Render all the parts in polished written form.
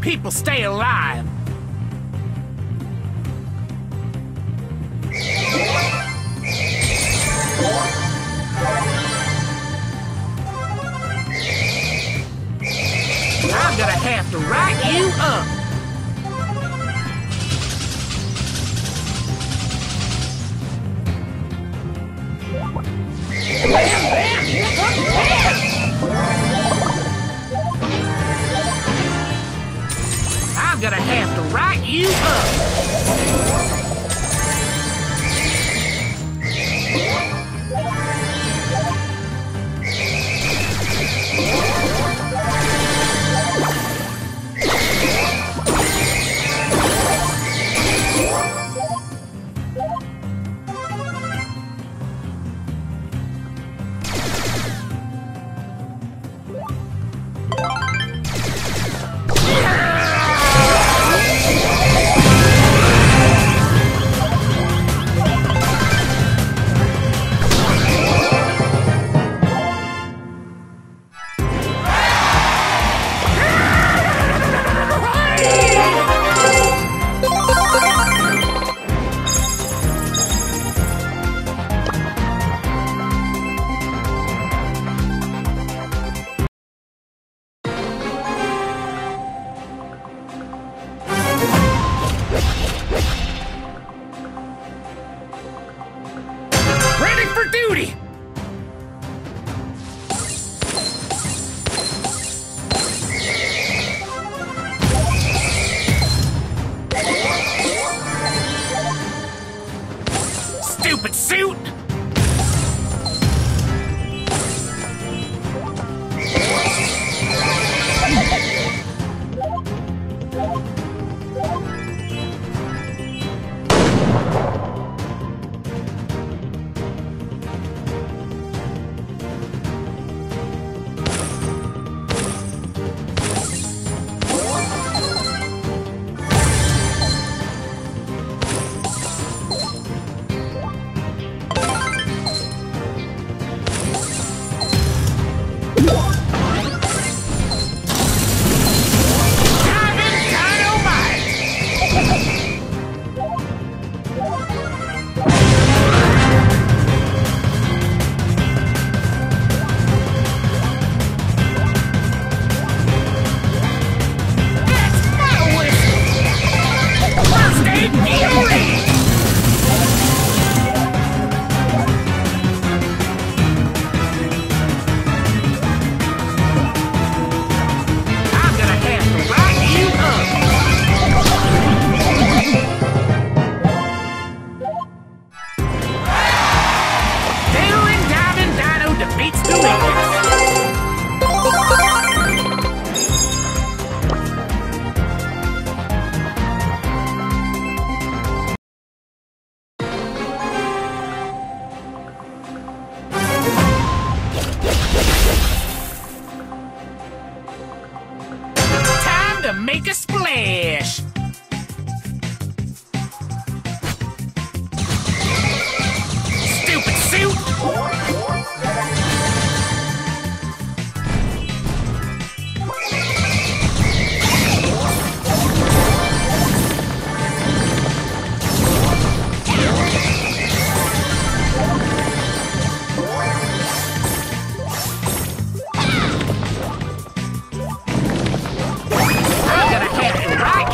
people stay alive. I'm gonna have to write you up. I'm gonna have to write you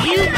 You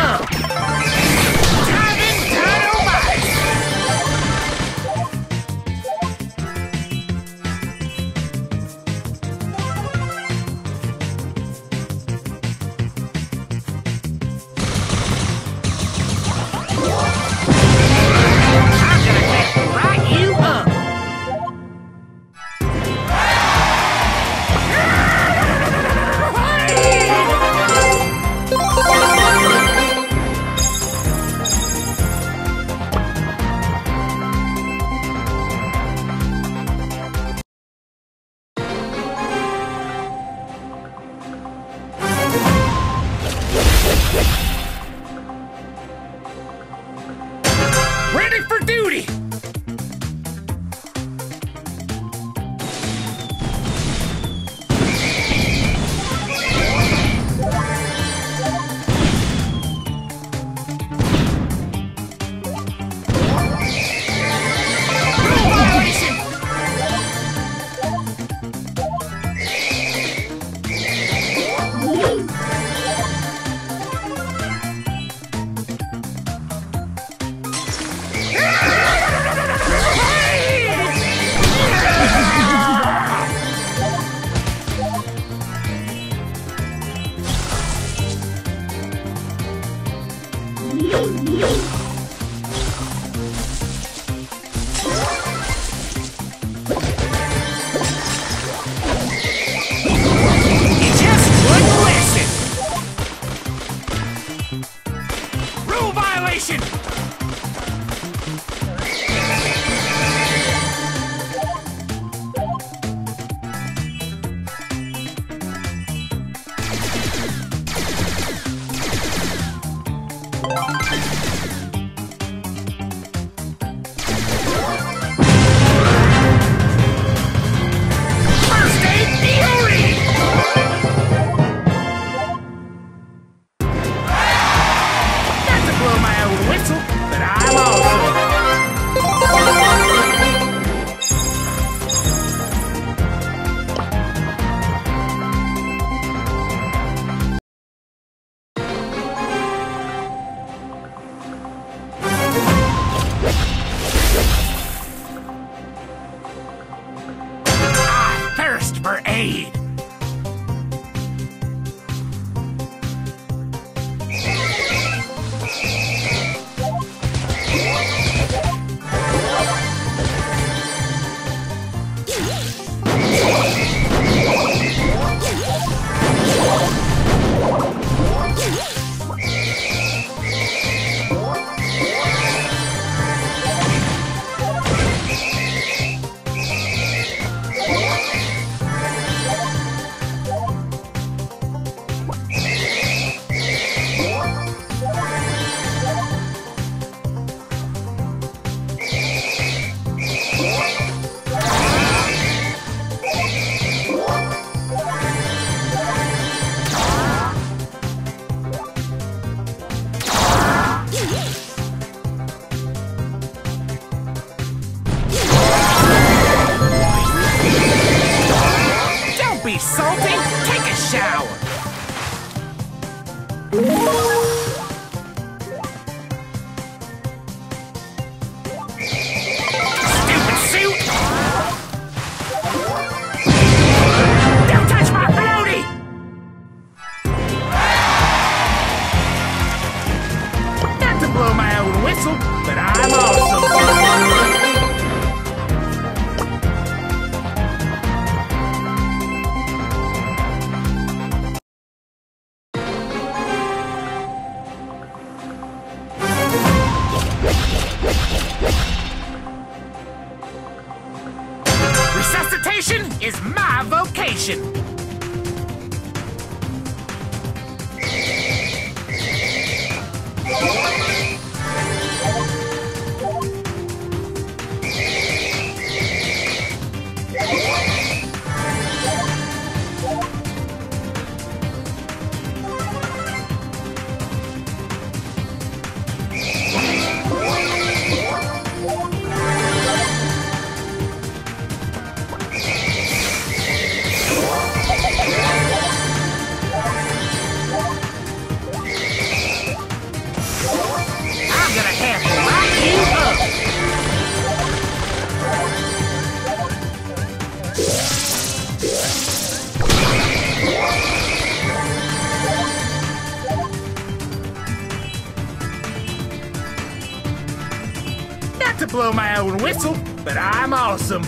Blow my own whistle, but I'm awesome.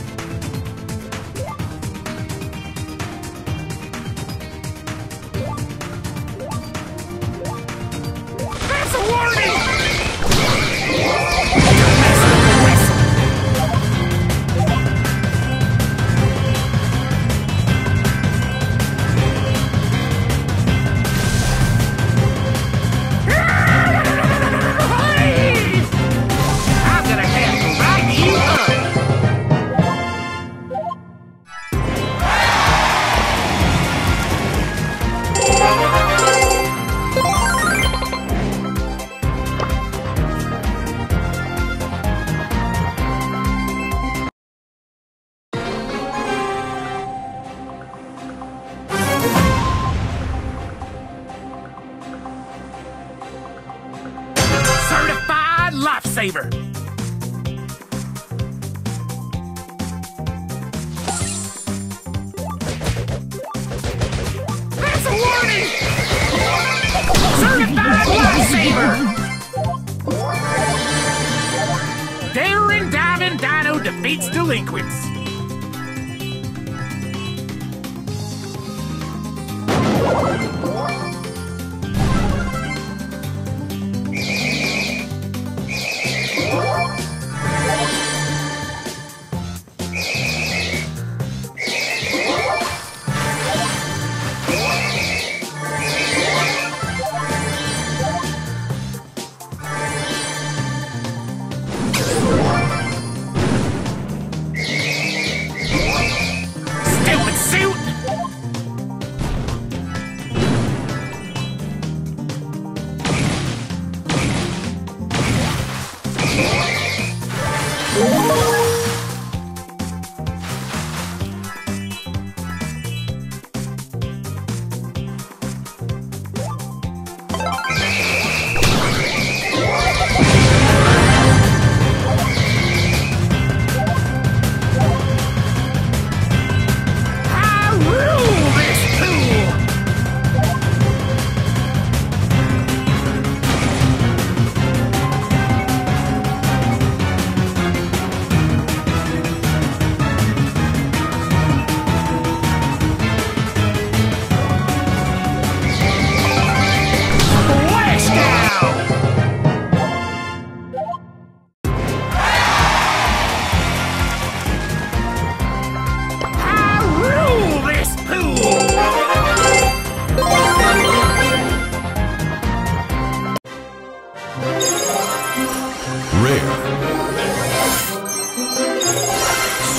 That's a warning! Don't mess up the whistle. I'm gonna have you up. Certified lifesaver. Certified lifesaver! delinquents!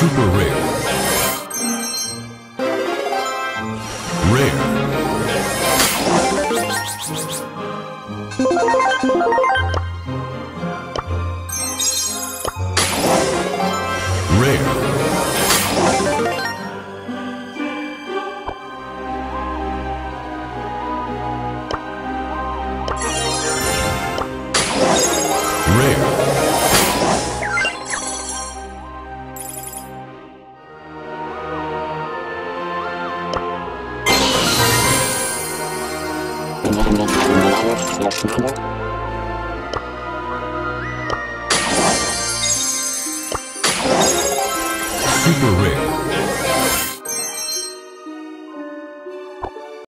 Super rare. Rare. Rare. Rare. Super rare.